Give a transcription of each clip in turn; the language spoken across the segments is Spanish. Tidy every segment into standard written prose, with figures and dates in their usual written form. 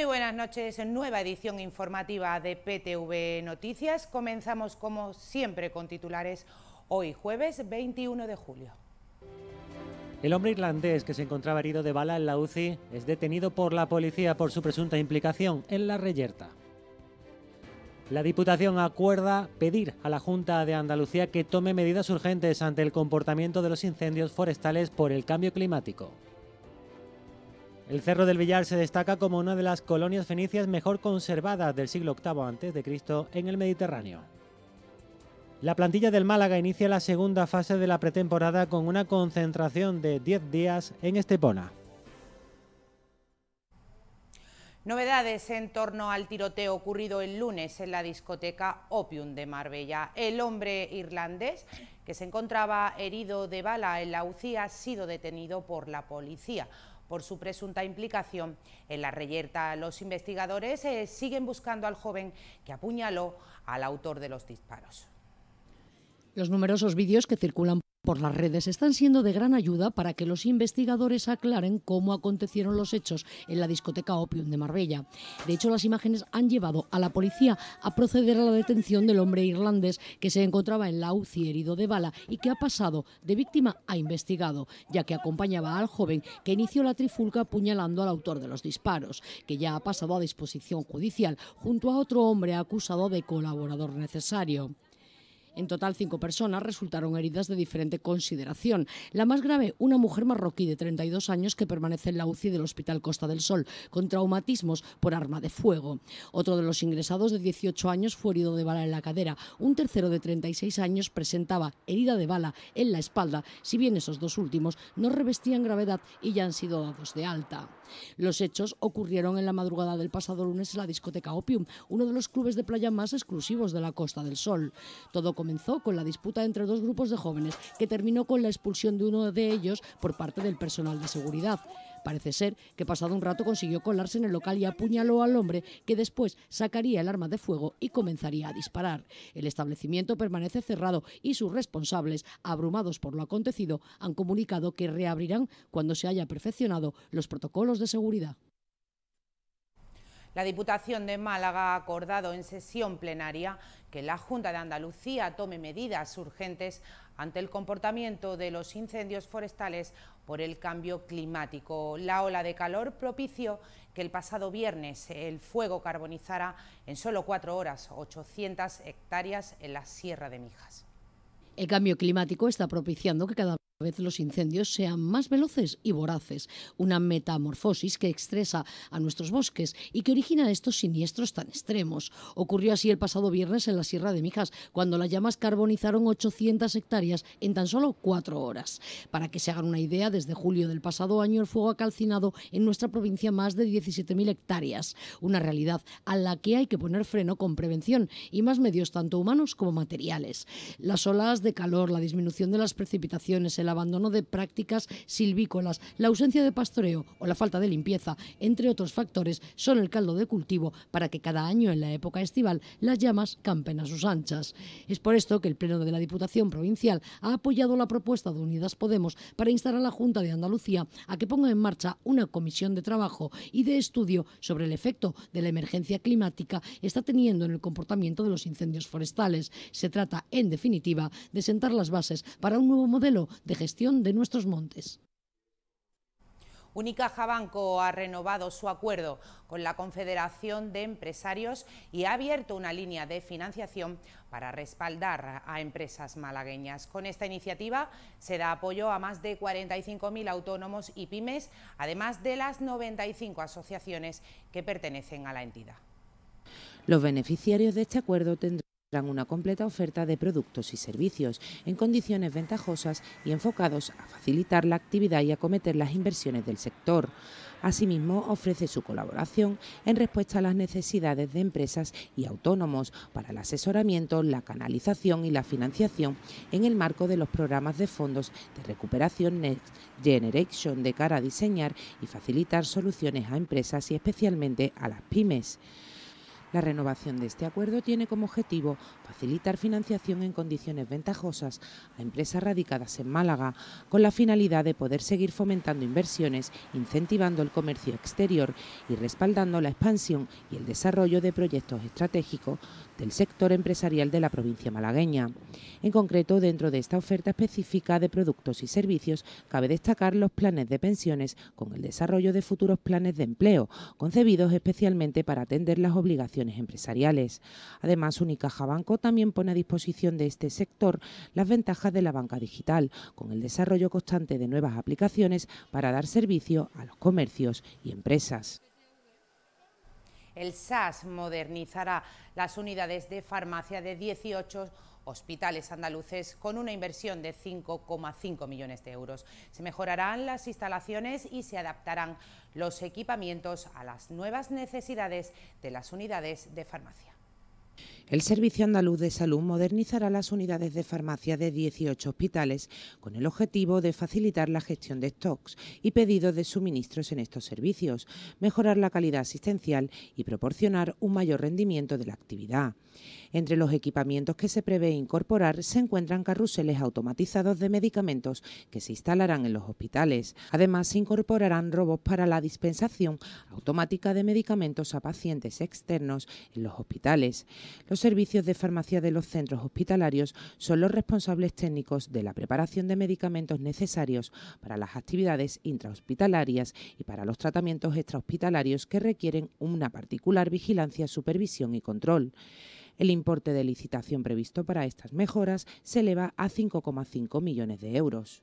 Muy buenas noches, nueva edición informativa de PTV Noticias. Comenzamos como siempre con titulares hoy jueves 21 de julio. El hombre irlandés que se encontraba herido de bala en la UCI es detenido por la policía por su presunta implicación en la reyerta. La Diputación acuerda pedir a la Junta de Andalucía que tome medidas urgentes ante el comportamiento de los incendios forestales por el cambio climático. El Cerro del Villar se destaca como una de las colonias fenicias mejor conservadas del siglo VIII a.C. en el Mediterráneo. La plantilla del Málaga inicia la segunda fase de la pretemporada con una concentración de 10 días en Estepona. Novedades en torno al tiroteo ocurrido el lunes en la discoteca Opium de Marbella. El hombre irlandés que se encontraba herido de bala en la UCI ha sido detenido por la policía por su presunta implicación en la reyerta. Los investigadores siguen buscando al joven que apuñaló al autor de los disparos. Los numerosos vídeos que circulan por las redes están siendo de gran ayuda para que los investigadores aclaren cómo acontecieron los hechos en la discoteca Opium de Marbella. De hecho, las imágenes han llevado a la policía a proceder a la detención del hombre irlandés que se encontraba en la UCI herido de bala y que ha pasado de víctima a investigado, ya que acompañaba al joven que inició la trifulca apuñalando al autor de los disparos, que ya ha pasado a disposición judicial junto a otro hombre acusado de colaborador necesario. En total, 5 personas resultaron heridas de diferente consideración. La más grave, una mujer marroquí de 32 años que permanece en la UCI del Hospital Costa del Sol, con traumatismos por arma de fuego. Otro de los ingresados de 18 años fue herido de bala en la cadera. Un tercero de 36 años presentaba herida de bala en la espalda, si bien esos dos últimos no revestían gravedad y ya han sido dados de alta. Los hechos ocurrieron en la madrugada del pasado lunes en la discoteca Opium, uno de los clubes de playa más exclusivos de la Costa del Sol. Todo comenzó con la disputa entre dos grupos de jóvenes que terminó con la expulsión de uno de ellos por parte del personal de seguridad. Parece ser que pasado un rato consiguió colarse en el local y apuñaló al hombre que después sacaría el arma de fuego y comenzaría a disparar. El establecimiento permanece cerrado y sus responsables, abrumados por lo acontecido, han comunicado que reabrirán cuando se haya perfeccionado los protocolos de seguridad. La Diputación de Málaga ha acordado en sesión plenaria que la Junta de Andalucía tome medidas urgentes ante el comportamiento de los incendios forestales por el cambio climático. La ola de calor propició que el pasado viernes el fuego carbonizara en solo 4 horas 800 hectáreas en la Sierra de Mijas. El cambio climático está propiciando que cada vez los incendios sean más veloces y voraces, una metamorfosis que estresa a nuestros bosques y que origina estos siniestros tan extremos. Ocurrió así el pasado viernes en la Sierra de Mijas, cuando las llamas carbonizaron 800 hectáreas en tan solo 4 horas. Para que se hagan una idea, desde julio del pasado año el fuego ha calcinado en nuestra provincia más de 17.000 hectáreas, una realidad a la que hay que poner freno con prevención y más medios tanto humanos como materiales. Las olas de calor, la disminución de las precipitaciones, el abandono de prácticas silvícolas, la ausencia de pastoreo o la falta de limpieza, entre otros factores, son el caldo de cultivo para que cada año en la época estival las llamas campen a sus anchas. Es por esto que el Pleno de la Diputación Provincial ha apoyado la propuesta de Unidas Podemos para instar a la Junta de Andalucía a que ponga en marcha una comisión de trabajo y de estudio sobre el efecto de la emergencia climática está teniendo en el comportamiento de los incendios forestales. Se trata, en definitiva, de sentar las bases para un nuevo modelo de gestión de nuestros montes. Unicaja Banco ha renovado su acuerdo con la Confederación de Empresarios y ha abierto una línea de financiación para respaldar a empresas malagueñas. Con esta iniciativa se da apoyo a más de 45.000 autónomos y pymes, además de las 95 asociaciones que pertenecen a la entidad. Los beneficiarios de este acuerdo tendrán una completa oferta de productos y servicios en condiciones ventajosas y enfocados a facilitar la actividad y acometer las inversiones del sector. Asimismo, ofrece su colaboración en respuesta a las necesidades de empresas y autónomos para el asesoramiento, la canalización y la financiación en el marco de los programas de fondos de recuperación Next Generation de cara a diseñar y facilitar soluciones a empresas y especialmente a las pymes. La renovación de este acuerdo tiene como objetivo facilitar financiación en condiciones ventajosas a empresas radicadas en Málaga, con la finalidad de poder seguir fomentando inversiones, incentivando el comercio exterior y respaldando la expansión y el desarrollo de proyectos estratégicos del sector empresarial de la provincia malagueña. En concreto, dentro de esta oferta específica de productos y servicios, cabe destacar los planes de pensiones con el desarrollo de futuros planes de empleo, concebidos especialmente para atender las obligaciones empresariales. Además, Unicaja Banco también pone a disposición de este sector las ventajas de la banca digital, con el desarrollo constante de nuevas aplicaciones para dar servicio a los comercios y empresas. El SAS modernizará las unidades de farmacia de 18 hospitales andaluces con una inversión de 5,5 millones de euros. Se mejorarán las instalaciones y se adaptarán los equipamientos a las nuevas necesidades de las unidades de farmacia. El Servicio Andaluz de Salud modernizará las unidades de farmacia de 18 hospitales con el objetivo de facilitar la gestión de stocks y pedidos de suministros en estos servicios, mejorar la calidad asistencial y proporcionar un mayor rendimiento de la actividad. Entre los equipamientos que se prevé incorporar se encuentran carruseles automatizados de medicamentos que se instalarán en los hospitales. Además, se incorporarán robots para la dispensación automática de medicamentos a pacientes externos en los hospitales. Los servicios de farmacia de los centros hospitalarios son los responsables técnicos de la preparación de medicamentos necesarios para las actividades intrahospitalarias y para los tratamientos extrahospitalarios que requieren una particular vigilancia, supervisión y control. El importe de licitación previsto para estas mejoras se eleva a 5,5 millones de euros.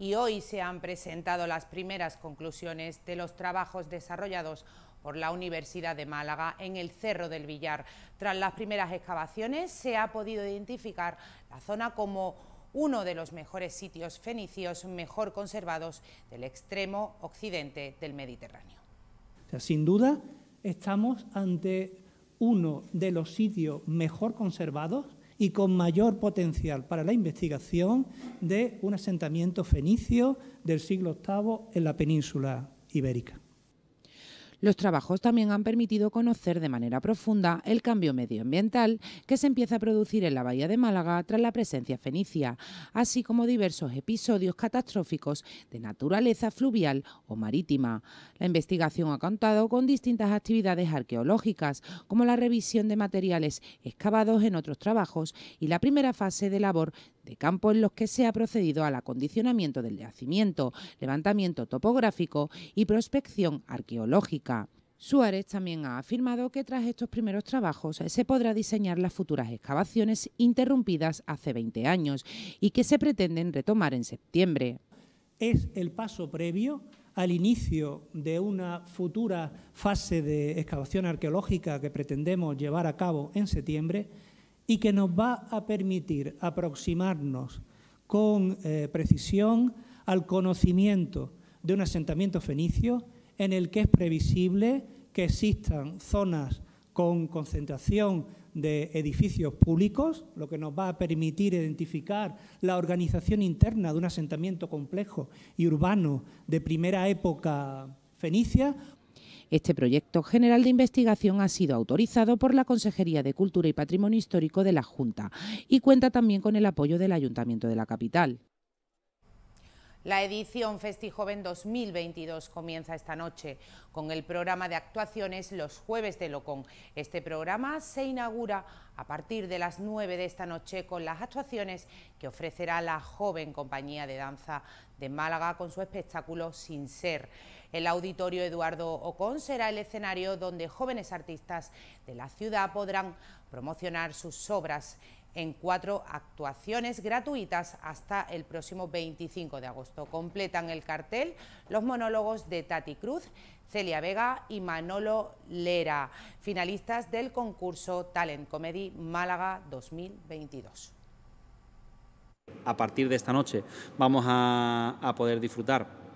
Y hoy se han presentado las primeras conclusiones de los trabajos desarrollados por la Universidad de Málaga en el Cerro del Villar. Tras las primeras excavaciones se ha podido identificar la zona como uno de los mejores sitios fenicios mejor conservados del extremo occidente del Mediterráneo. O sea, sin duda estamos ante uno de los sitios mejor conservados y con mayor potencial para la investigación de un asentamiento fenicio del siglo VIII en la península ibérica. Los trabajos también han permitido conocer de manera profunda el cambio medioambiental que se empieza a producir en la bahía de Málaga tras la presencia fenicia, así como diversos episodios catastróficos de naturaleza fluvial o marítima. La investigación ha contado con distintas actividades arqueológicas, como la revisión de materiales excavados en otros trabajos y la primera fase de labor de campo en los que se ha procedido al acondicionamiento del yacimiento, levantamiento topográfico y prospección arqueológica. Suárez también ha afirmado que tras estos primeros trabajos se podrá diseñar las futuras excavaciones interrumpidas hace 20 años y que se pretenden retomar en septiembre. Es el paso previo al inicio de una futura fase de excavación arqueológica que pretendemos llevar a cabo en septiembre, y que nos va a permitir aproximarnos con precisión al conocimiento de un asentamiento fenicio en el que es previsible que existan zonas con concentración de edificios públicos, lo que nos va a permitir identificar la organización interna de un asentamiento complejo y urbano de primera época fenicia. Este proyecto general de investigación ha sido autorizado por la Consejería de Cultura y Patrimonio Histórico de la Junta y cuenta también con el apoyo del Ayuntamiento de la capital. La edición FestiJoven 2022 comienza esta noche con el programa de actuaciones Los Jueves de Locón. Este programa se inaugura a partir de las 9 de esta noche con las actuaciones que ofrecerá la joven compañía de danza de Málaga con su espectáculo Sin Ser. El auditorio Eduardo Ocón será el escenario donde jóvenes artistas de la ciudad podrán promocionar sus obras en 4 actuaciones gratuitas hasta el próximo 25 de agosto. Completan el cartel los monólogos de Tati Cruz, Celia Vega y Manolo Lera, finalistas del concurso Talent Comedy Málaga 2022. A partir de esta noche vamos a poder disfrutar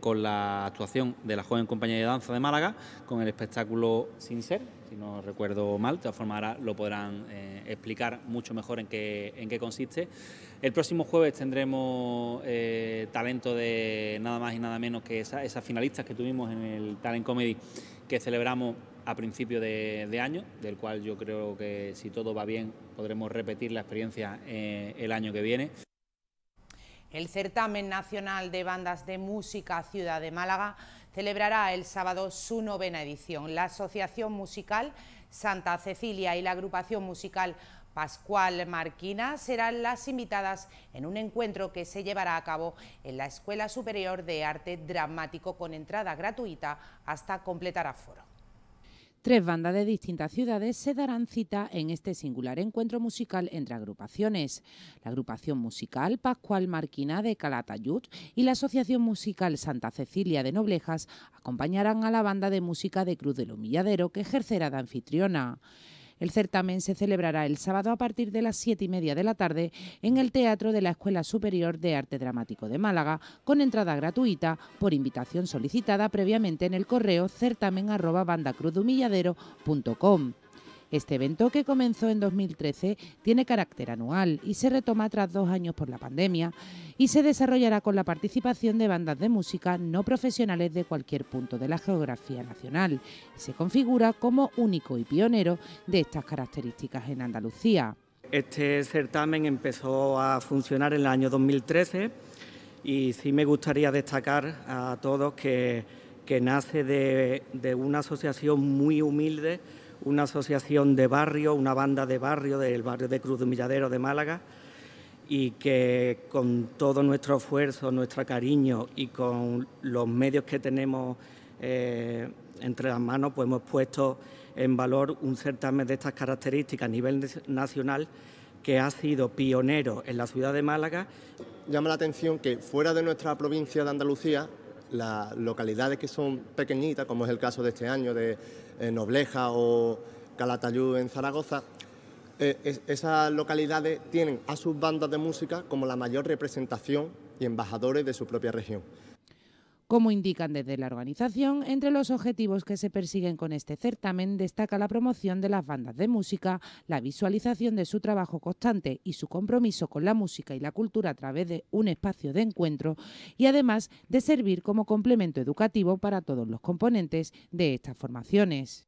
con la actuación de la joven compañía de danza de Málaga, con el espectáculo Sin Ser, si no recuerdo mal. De todas formas, ahora lo podrán explicar mucho mejor en qué consiste. El próximo jueves tendremos talento de nada más y nada menos que esas finalistas que tuvimos en el Talent Comedy que celebramos a principio de año, del cual yo creo que, si todo va bien, podremos repetir la experiencia el año que viene. El Certamen Nacional de Bandas de Música Ciudad de Málaga celebrará el sábado su 9ª edición. La Asociación Musical Santa Cecilia y la agrupación musical Pascual Marquina serán las invitadas en un encuentro que se llevará a cabo en la Escuela Superior de Arte Dramático, con entrada gratuita hasta completar aforo. Tres bandas de distintas ciudades se darán cita en este singular encuentro musical entre agrupaciones. La agrupación musical Pascual Marquina de Calatayud y la Asociación Musical Santa Cecilia de Noblejas acompañarán a la banda de música de Cruz del Humilladero, que ejercerá de anfitriona. El certamen se celebrará el sábado a partir de las 7:30 de la tarde en el Teatro de la Escuela Superior de Arte Dramático de Málaga, con entrada gratuita por invitación solicitada previamente en el correo certamen@bandacruzdehumilladero.com. Este evento, que comenzó en 2013, tiene carácter anual y se retoma tras 2 años por la pandemia, y se desarrollará con la participación de bandas de música no profesionales de cualquier punto de la geografía nacional, y se configura como único y pionero de estas características en Andalucía. Este certamen empezó a funcionar en el año 2013 y sí me gustaría destacar a todos que nace de una asociación muy humilde, una asociación de barrio, una banda de barrio, del barrio de Cruz de Humilladero de Málaga, y que con todo nuestro esfuerzo, nuestro cariño y con los medios que tenemos entre las manos, pues hemos puesto en valor un certamen de estas características a nivel nacional que ha sido pionero en la ciudad de Málaga. Llama la atención que fuera de nuestra provincia de Andalucía, las localidades que son pequeñitas, como es el caso de este año de Nobleja o Calatayud en Zaragoza, esas localidades tienen a sus bandas de música como la mayor representación y embajadores de su propia región. Como indican desde la organización, entre los objetivos que se persiguen con este certamen destaca la promoción de las bandas de música, la visualización de su trabajo constante y su compromiso con la música y la cultura a través de un espacio de encuentro, y además de servir como complemento educativo para todos los componentes de estas formaciones.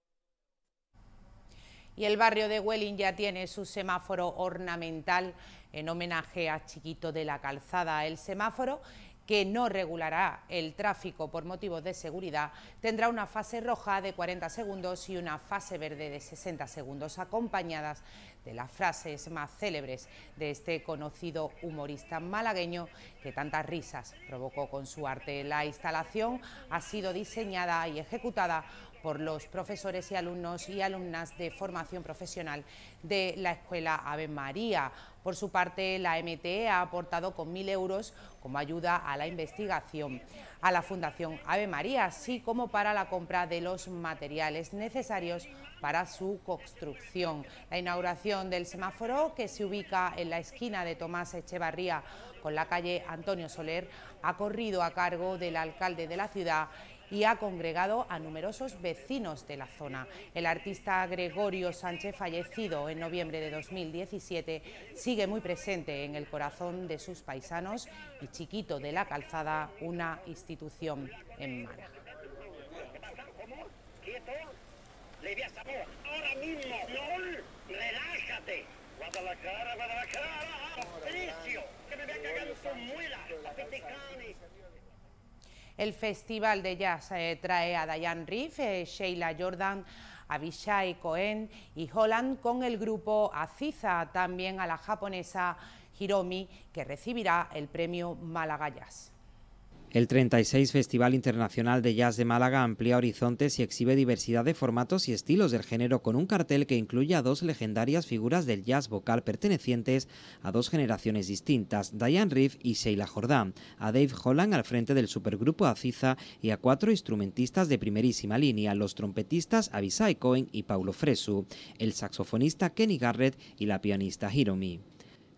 Y el barrio de Welling ya tiene su semáforo ornamental en homenaje a Chiquito de la Calzada. El semáforo, que no regulará el tráfico por motivos de seguridad, tendrá una fase roja de 40 segundos y una fase verde de 60 segundos, acompañadas de las frases más célebres de este conocido humorista malagueño que tantas risas provocó con su arte. La instalación ha sido diseñada y ejecutada por los profesores y alumnos y alumnas de formación profesional de la Escuela Ave María. Por su parte, la MTE ha aportado con 1.000 euros como ayuda a la investigación a la Fundación Ave María, así como para la compra de los materiales necesarios para su construcción. La inauguración del semáforo, que se ubica en la esquina de Tomás Echevarría con la calle Antonio Soler, ha corrido a cargo del alcalde de la ciudad y ha congregado a numerosos vecinos de la zona. El artista Gregorio Sánchez, fallecido en noviembre de 2017, sigue muy presente en el corazón de sus paisanos, y Chiquito de la Calzada, una institución en Málaga. El Festival de Jazz trae a Dianne Reeves, Sheila Jordan, Avishai Cohen y Holland con el grupo Aziza, también a la japonesa Hiromi, que recibirá el premio Málaga Jazz. El 36 Festival Internacional de Jazz de Málaga amplía horizontes y exhibe diversidad de formatos y estilos del género, con un cartel que incluye a 2 legendarias figuras del jazz vocal pertenecientes a 2 generaciones distintas, Dianne Reeves y Sheila Jordan, a Dave Holland al frente del supergrupo Aziza y a 4 instrumentistas de primerísima línea, los trompetistas Avishai Cohen y Paolo Fresu, el saxofonista Kenny Garrett y la pianista Hiromi.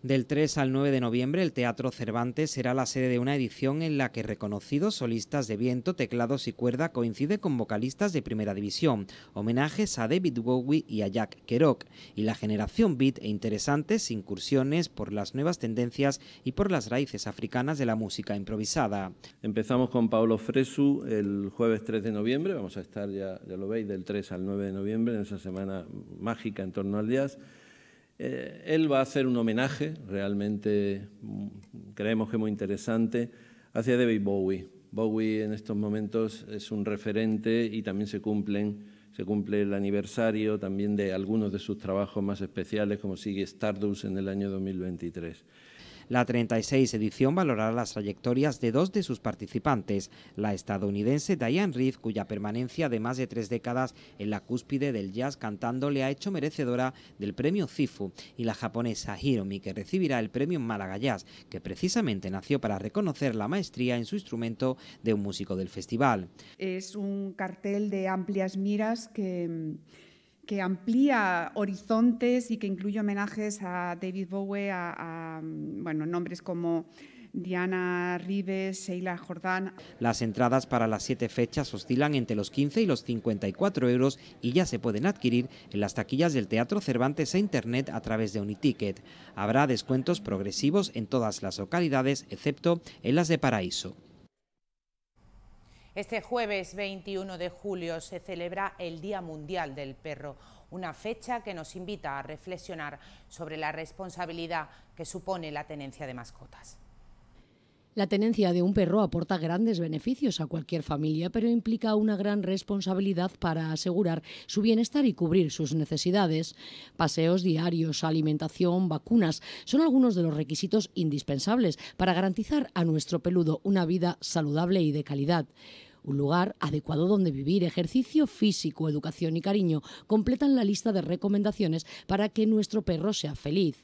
Del 3 al 9 de noviembre, el Teatro Cervantes será la sede de una edición en la que reconocidos solistas de viento, teclados y cuerda coincide con vocalistas de primera división, homenajes a David Bowie y a Jack Kerouac, y la generación beat e interesantes incursiones por las nuevas tendencias y por las raíces africanas de la música improvisada. Empezamos con Pablo Fresu el jueves 3 de noviembre, vamos a estar, ya lo veis, del 3 al 9 de noviembre, en esa semana mágica en torno al jazz. Él va a hacer un homenaje, realmente creemos que muy interesante, hacia David Bowie. Bowie en estos momentos es un referente y también se cumple el aniversario también de algunos de sus trabajos más especiales, como sigue Stardust en el año 2023. La 36 edición valorará las trayectorias de dos de sus participantes, la estadounidense Dianne Reeves, cuya permanencia de más de 3 décadas en la cúspide del jazz cantando le ha hecho merecedora del premio CIFU, y la japonesa Hiromi, que recibirá el premio Málaga Jazz, que precisamente nació para reconocer la maestría en su instrumento de un músico del festival. Es un cartel de amplias miras que amplía horizontes y que incluye homenajes a David Bowie, a nombres como Dianne Reeves, Sheila Jordan. Las entradas para las 7 fechas oscilan entre los 15 y los 54 euros y ya se pueden adquirir en las taquillas del Teatro Cervantes e Internet a través de Uniticket. Habrá descuentos progresivos en todas las localidades, excepto en las de Paraíso. Este jueves 21 de julio se celebra el Día Mundial del Perro, una fecha que nos invita a reflexionar sobre la responsabilidad que supone la tenencia de mascotas. La tenencia de un perro aporta grandes beneficios a cualquier familia, pero implica una gran responsabilidad para asegurar su bienestar y cubrir sus necesidades. Paseos diarios, alimentación, vacunas son algunos de los requisitos indispensables para garantizar a nuestro peludo una vida saludable y de calidad. Un lugar adecuado donde vivir, ejercicio físico, educación y cariño completan la lista de recomendaciones para que nuestro perro sea feliz.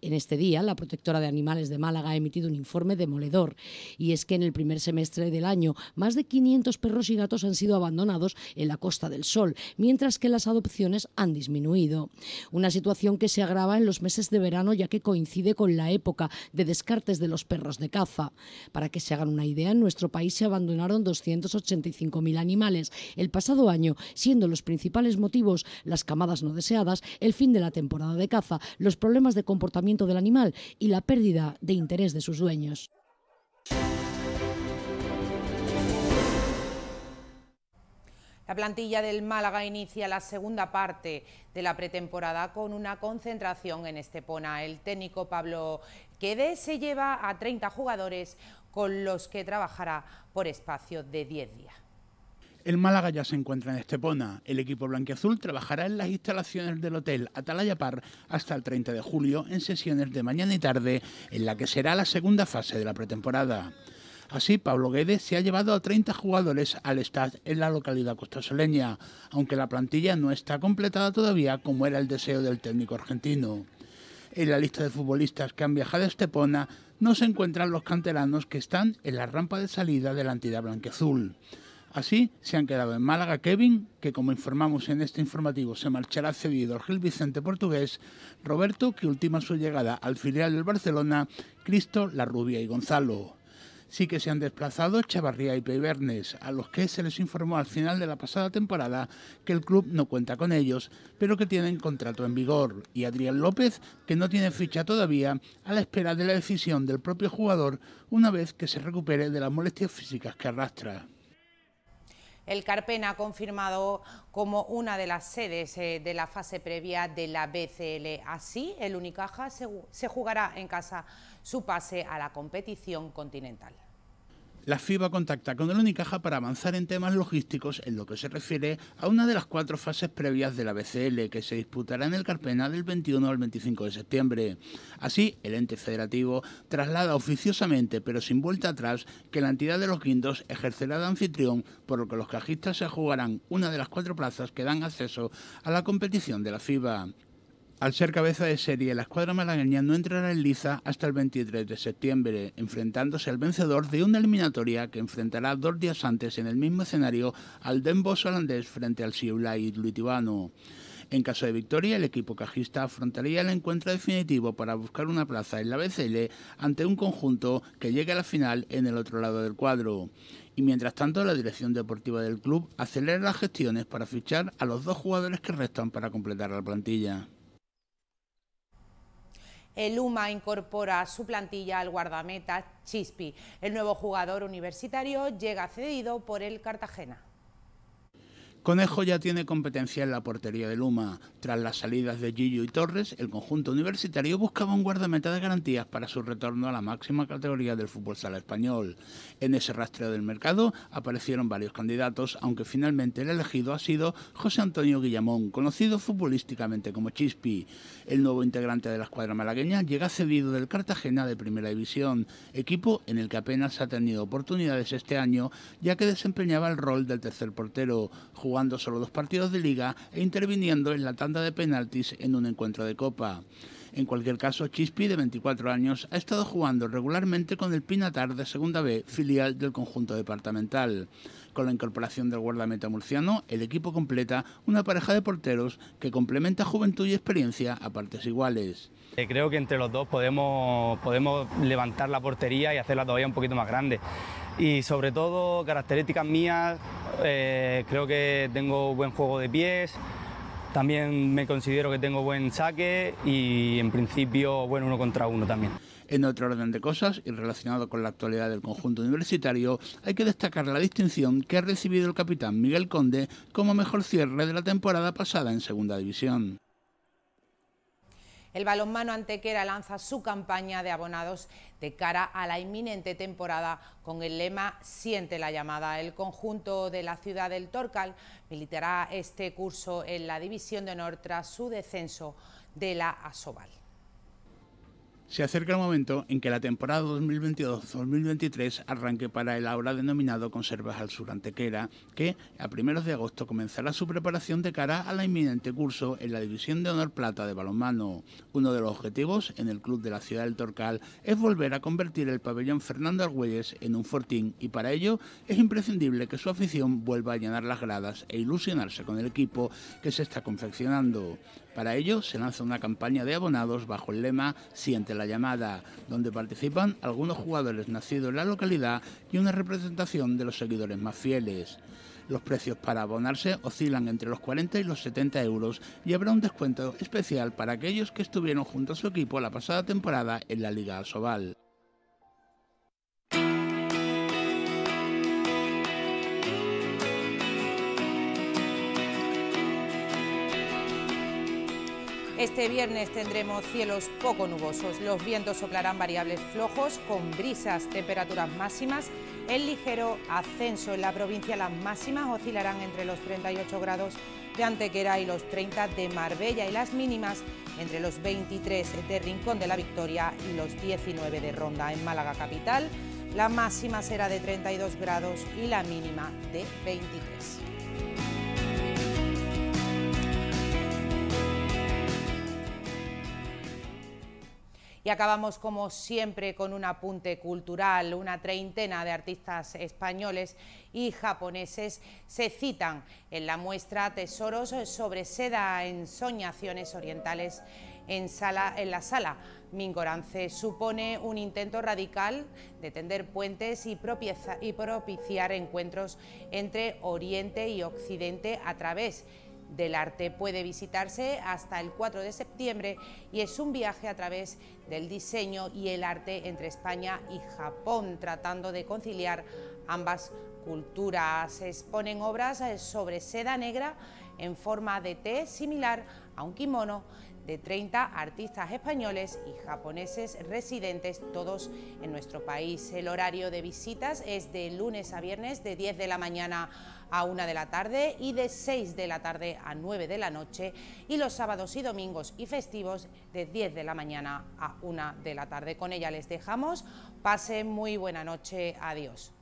En este día, la protectora de animales de Málaga ha emitido un informe demoledor, y es que en el primer semestre del año más de 500 perros y gatos han sido abandonados en la Costa del Sol, mientras que las adopciones han disminuido. Una situación que se agrava en los meses de verano, ya que coincide con la época de descartes de los perros de caza. Para que se hagan una idea, en nuestro país se abandonaron 285.000 animales el pasado año, siendo los principales motivos las camadas no deseadas, el fin de la temporada de caza, los problemas de comportamiento del animal y la pérdida de interés de sus dueños. La plantilla del Málaga inicia la segunda parte de la pretemporada con una concentración en Estepona. El técnico Pablo Guede se lleva a 30 jugadores con los que trabajará por espacio de 10 días. El Málaga ya se encuentra en Estepona. El equipo blanquiazul trabajará en las instalaciones del Hotel Atalaya Par hasta el 30 de julio en sesiones de mañana y tarde, en la que será la segunda fase de la pretemporada. Así, Pablo Guede se ha llevado a 30 jugadores al staff en la localidad costasoleña, aunque la plantilla no está completada todavía como era el deseo del técnico argentino. En la lista de futbolistas que han viajado a Estepona no se encuentran los canteranos que están en la rampa de salida de la entidad blanquiazul. Así se han quedado en Málaga Kevin, que como informamos en este informativo se marchará cedido al Gil Vicente portugués, Roberto, que ultima su llegada al filial del Barcelona, Cristo, La Rubia y Gonzalo. Sí que se han desplazado Chavarría y Peibernes, a los que se les informó al final de la pasada temporada que el club no cuenta con ellos, pero que tienen contrato en vigor, y Adrián López, que no tiene ficha todavía, a la espera de la decisión del propio jugador una vez que se recupere de las molestias físicas que arrastra. El Carpena ha confirmado como una de las sedes de la fase previa de la BCL. Así, el Unicaja se jugará en casa su pase a la competición continental. La FIBA contacta con el Unicaja para avanzar en temas logísticos en lo que se refiere a una de las 4 fases previas de la BCL, que se disputará en el Carpena del 21 al 25 de septiembre. Así, el ente federativo traslada oficiosamente, pero sin vuelta atrás, que la entidad de los Guindos ejercerá de anfitrión, por lo que los cajistas se jugarán una de las 4 plazas que dan acceso a la competición de la FIBA. Al ser cabeza de serie, la escuadra malagueña no entrará en liza hasta el 23 de septiembre, enfrentándose al vencedor de una eliminatoria que enfrentará 2 días antes en el mismo escenario al Den Bosch holandés frente al Siula y Lituano. En caso de victoria, el equipo cajista afrontaría el encuentro definitivo para buscar una plaza en la BCL ante un conjunto que llegue a la final en el otro lado del cuadro. Y mientras tanto, la dirección deportiva del club acelera las gestiones para fichar a los 2 jugadores que restan para completar la plantilla. El UMA incorpora a su plantilla al guardameta Chispi. El nuevo jugador universitario llega cedido por el Cartagena. Conejo ya tiene competencia en la portería del UMA. Tras las salidas de Gillo y Torres, el conjunto universitario buscaba un guardameta de garantías para su retorno a la máxima categoría del fútbol sala español. En ese rastreo del mercado aparecieron varios candidatos, aunque finalmente el elegido ha sido José Antonio Guillamón, conocido futbolísticamente como Chispi. El nuevo integrante de la escuadra malagueña llega cedido del Cartagena de Primera División, equipo en el que apenas ha tenido oportunidades este año, ya que desempeñaba el rol del tercer portero, jugando solo 2 partidos de liga e interviniendo en la tanda de penaltis en un encuentro de Copa. En cualquier caso, Chispi, de 24 años, ha estado jugando regularmente con el Pinatar de Segunda B, filial del conjunto departamental. Con la incorporación del guardameta murciano, el equipo completa una pareja de porteros que complementa juventud y experiencia a partes iguales. Creo que entre los dos podemos levantar la portería y hacerla todavía un poquito más grande. Y sobre todo, características mías, creo que tengo buen juego de pies, también me considero que tengo buen saque y en principio, bueno, 1 contra 1 también. En otro orden de cosas y relacionado con la actualidad del conjunto universitario, hay que destacar la distinción que ha recibido el capitán Miguel Conde como mejor cierre de la temporada pasada en Segunda División. El balonmano antequera lanza su campaña de abonados de cara a la inminente temporada con el lema Siente la llamada. El conjunto de la ciudad del Torcal militará este curso en la División de Honor tras su descenso de la Asobal. Se acerca el momento en que la temporada 2022-2023 arranque para el ahora denominado Conservas al Sur Antequera, que a primeros de agosto comenzará su preparación de cara a la inminente curso en la División de Honor Plata de balonmano. Uno de los objetivos en el club de la ciudad del Torcal es volver a convertir el pabellón Fernando Argüelles en un fortín y para ello es imprescindible que su afición vuelva a llenar las gradas e ilusionarse con el equipo que se está confeccionando. Para ello se lanza una campaña de abonados bajo el lema Siente la llamada, donde participan algunos jugadores nacidos en la localidad y una representación de los seguidores más fieles. Los precios para abonarse oscilan entre los 40 y los 70 euros y habrá un descuento especial para aquellos que estuvieron junto a su equipo la pasada temporada en la Liga Asobal. Este viernes tendremos cielos poco nubosos, los vientos soplarán variables flojos con brisas, temperaturas máximas, el ligero ascenso en la provincia, las máximas oscilarán entre los 38 grados de Antequera y los 30 de Marbella y las mínimas entre los 23 de Rincón de la Victoria y los 19 de Ronda. En Málaga capital la máxima será de 32 grados y la mínima de 23. Y acabamos como siempre con un apunte cultural. Una treintena de artistas españoles y japoneses se citan en la muestra Tesoros sobre seda, ensoñaciones orientales en la sala Mingorance. Supone un intento radical de tender puentes y propiciar encuentros entre Oriente y Occidente a través del arte. Puede visitarse hasta el 4 de septiembre y es un viaje a través del diseño y el arte entre España y Japón, tratando de conciliar ambas culturas. Se exponen obras sobre seda negra en forma de T, similar a un kimono, de 30 artistas españoles y japoneses residentes, todos en nuestro país. El horario de visitas es de lunes a viernes, de 10 de la mañana a 1 de la tarde y de 6 de la tarde a 9 de la noche, y los sábados y domingos y festivos de 10 de la mañana a 1 de la tarde. Con ella les dejamos. Pasen muy buena noche. Adiós.